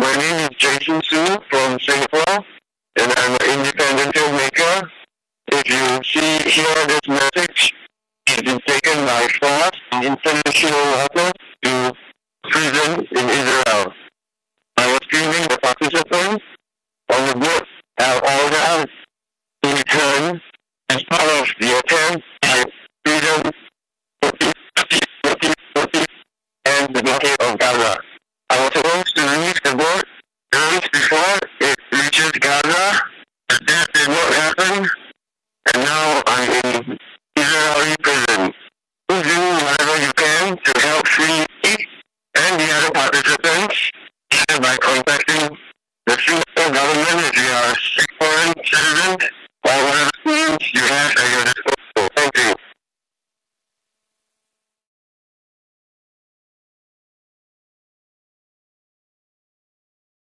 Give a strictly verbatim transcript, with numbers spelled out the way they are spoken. My name is Jason Su from Singapore, and I'm an independent filmmaker. If you see here this message, it's been taken by force, an international worker, to prison in Israel. I was filming the participants